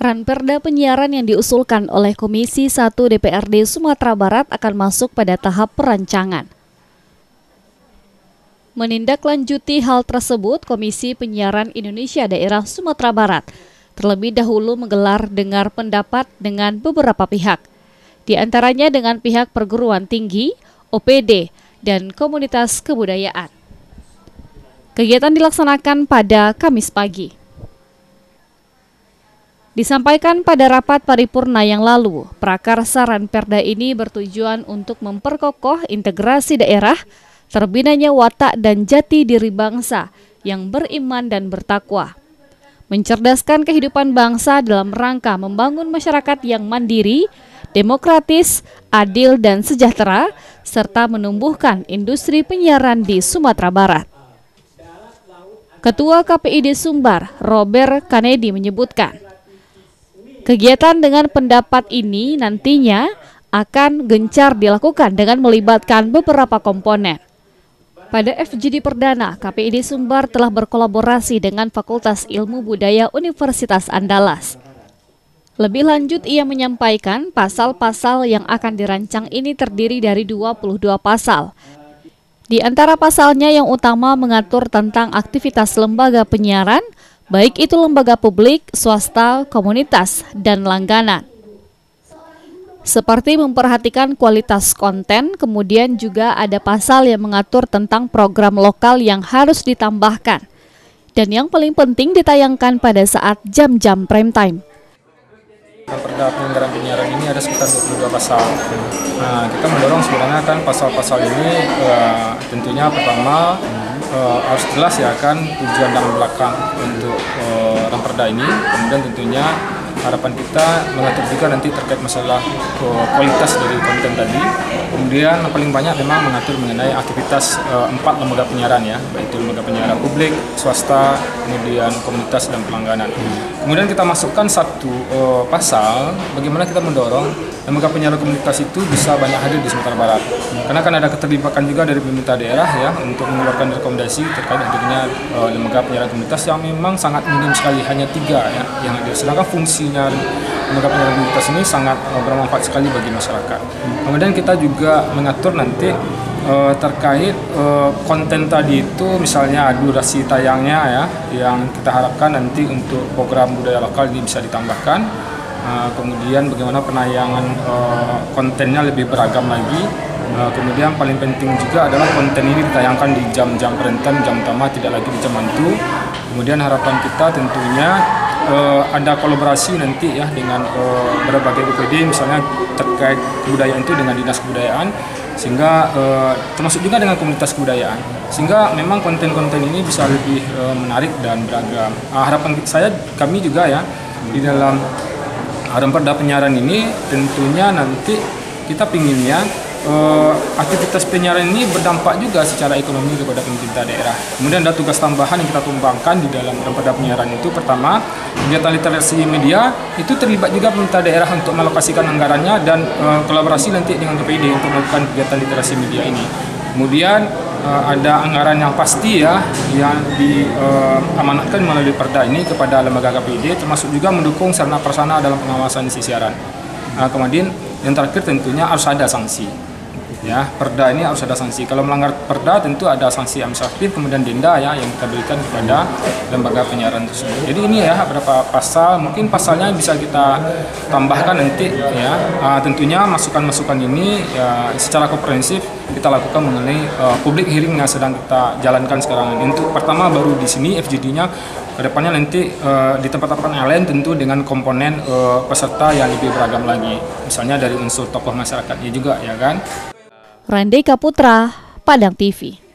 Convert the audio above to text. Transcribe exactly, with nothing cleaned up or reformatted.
Ranperda penyiaran yang diusulkan oleh Komisi satu D P R D Sumatera Barat akan masuk pada tahap perancangan. Menindaklanjuti hal tersebut, Komisi Penyiaran Indonesia Daerah Sumatera Barat terlebih dahulu menggelar dengar pendapat dengan beberapa pihak, di antaranya dengan pihak perguruan tinggi, O P D, dan komunitas kebudayaan. Kegiatan dilaksanakan pada Kamis pagi. Disampaikan pada rapat paripurna yang lalu, prakarsa Ranperda ini bertujuan untuk memperkokoh integrasi daerah, terbinanya watak dan jati diri bangsa yang beriman dan bertakwa, mencerdaskan kehidupan bangsa dalam rangka membangun masyarakat yang mandiri, demokratis, adil dan sejahtera, serta menumbuhkan industri penyiaran di Sumatera Barat. Ketua K P I D Sumbar, Robert Kennedy, menyebutkan, kegiatan dengan pendapat ini nantinya akan gencar dilakukan dengan melibatkan beberapa komponen. Pada F G D Perdana, K P I D Sumbar telah berkolaborasi dengan Fakultas Ilmu Budaya Universitas Andalas. Lebih lanjut, ia menyampaikan pasal-pasal yang akan dirancang ini terdiri dari dua puluh dua pasal. Di antara pasalnya yang utama mengatur tentang aktivitas lembaga penyiaran, baik itu lembaga publik, swasta, komunitas, dan langganan. Seperti memperhatikan kualitas konten, kemudian juga ada pasal yang mengatur tentang program lokal yang harus ditambahkan, dan yang paling penting ditayangkan pada saat jam-jam prime time. Perda Penyiaran penyiaran ini ada sekitar dua puluh dua pasal. Nah, kita mendorong sebenarnya kan pasal-pasal ini uh, tentunya pertama uh, harus jelas ya kan tujuan dan belakang untuk uh, Ranperda ini. Kemudian tentunya harapan kita mengatur juga nanti terkait masalah uh, kualitas dari konten tadi. Kemudian paling banyak memang mengatur mengenai aktivitas uh, empat lembaga penyiaran ya, baik itu lembaga penyiaran publik, swasta, kemudian komunitas dan pelangganan. Kemudian kita masukkan satu uh, pasal bagaimana kita mendorong lembaga penyiaran komunitas itu bisa banyak hadir di Sumatera Barat. Karena kan ada keterlibatan juga dari pemerintah daerah ya untuk mengeluarkan rekomendasi terkait hadirnya uh, lembaga penyiaran komunitas yang memang sangat minim sekali, hanya tiga ya yang hadir. Sedangkan fungsinya lembaga penyiaran komunitas ini sangat uh, bermanfaat sekali bagi masyarakat. Kemudian kita juga mengatur nanti Uh, terkait uh, konten tadi itu, misalnya durasi tayangnya ya, yang kita harapkan nanti untuk program budaya lokal ini bisa ditambahkan. Uh, kemudian bagaimana penayangan uh, kontennya lebih beragam lagi. Uh, kemudian paling penting juga adalah konten ini ditayangkan di jam-jam prime time, jam utama, tidak lagi di jam hantu. Kemudian harapan kita tentunya Uh, ada kolaborasi nanti ya dengan uh, berbagai O P D, misalnya terkait kebudayaan itu dengan dinas kebudayaan, sehingga uh, termasuk juga dengan komunitas kebudayaan, sehingga memang konten-konten ini bisa lebih uh, menarik dan beragam. Uh, harapan saya kami juga ya di dalam Ranperda penyiaran ini tentunya nanti kita pinginnya Uh, aktivitas penyiaran ini berdampak juga secara ekonomi kepada pemerintah daerah. Kemudian ada tugas tambahan yang kita tumbangkan di dalam Ranperda penyiaran itu. Pertama, kegiatan literasi media itu terlibat juga pemerintah daerah untuk melokasikan anggarannya dan uh, kolaborasi nanti dengan K P I D untuk melakukan kegiatan literasi media ini. Kemudian uh, ada anggaran yang pasti ya yang diamanatkan uh, melalui Perda ini kepada lembaga K P I D, termasuk juga mendukung sarana prasarana dalam pengawasan isi siaran. Uh, kemudian yang terakhir tentunya harus ada sanksi. Ya, perda ini harus ada sanksi. Kalau melanggar perda tentu ada sanksi administratif, kemudian denda ya yang kita berikan kepada lembaga penyiaran tersebut. Jadi ini ya beberapa pasal, mungkin pasalnya bisa kita tambahkan nanti ya. Uh, tentunya masukan-masukan ini ya, secara komprehensif kita lakukan mengenai uh, public hearing yang sedang kita jalankan sekarang. Untuk pertama baru di sini F G D-nya, kedepannya nanti uh, di tempat-tempat yang lain tentu dengan komponen uh, peserta yang lebih beragam lagi. Misalnya dari unsur tokoh masyarakatnya juga ya kan. Rendeka Putra, Padang T V.